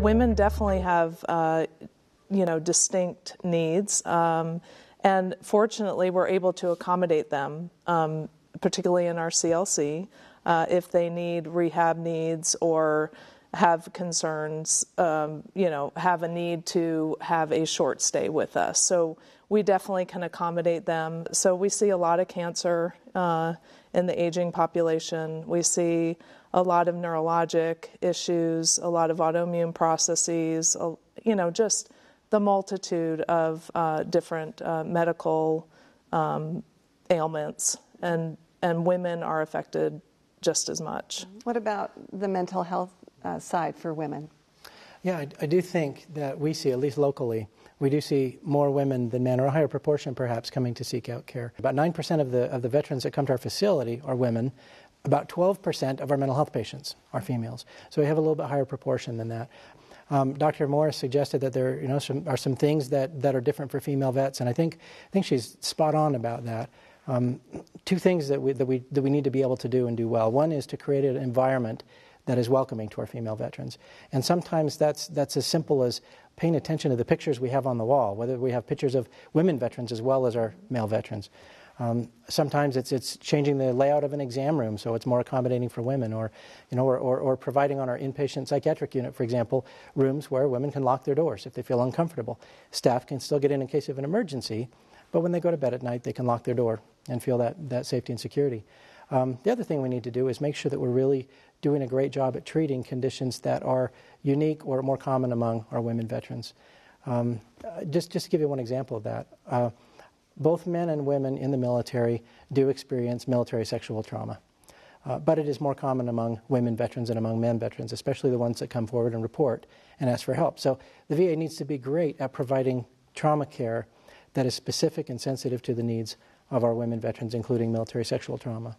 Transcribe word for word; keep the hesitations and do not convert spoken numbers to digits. Women definitely have, uh, you know, distinct needs, um, and fortunately we're able to accommodate them, um, particularly in our C L C, uh, if they need rehab needs or have concerns, um, you know, have a need to have a short stay with us. So we definitely can accommodate them. So we see a lot of cancer uh, in the aging population. We see a lot of neurologic issues, a lot of autoimmune processes, you know, just the multitude of uh, different uh, medical um, ailments, and, and women are affected just as much. What about the mental health uh, side for women? Yeah, I, I do think that we see, at least locally, we do see more women than men, or a higher proportion perhaps, coming to seek out care. About nine percent of the, of the veterans that come to our facility are women. About twelve percent of our mental health patients are females. So we have a little bit higher proportion than that. Um, Doctor Morris suggested that there you know, some, are some things that, that are different for female vets, and I think, I think she's spot on about that. Um, two things that we, that, we, that we need to be able to do and do well. One is to create an environment that is welcoming to our female veterans. And sometimes that's, that's as simple as paying attention to the pictures we have on the wall, whether we have pictures of women veterans as well as our male veterans. Um, sometimes it's, it's changing the layout of an exam room so it's more accommodating for women, or, you know, or, or, or providing on our inpatient psychiatric unit, for example, rooms where women can lock their doors if they feel uncomfortable. Staff can still get in in case of an emergency, but when they go to bed at night, they can lock their door and feel that, that safety and security. Um, the other thing we need to do is make sure that we're really doing a great job at treating conditions that are unique or more common among our women veterans. Um, just, just to give you one example of that, uh, both men and women in the military do experience military sexual trauma, uh, but it is more common among women veterans than among men veterans, especially the ones that come forward and report and ask for help. So the V A needs to be great at providing trauma care that is specific and sensitive to the needs of our women veterans, including military sexual trauma.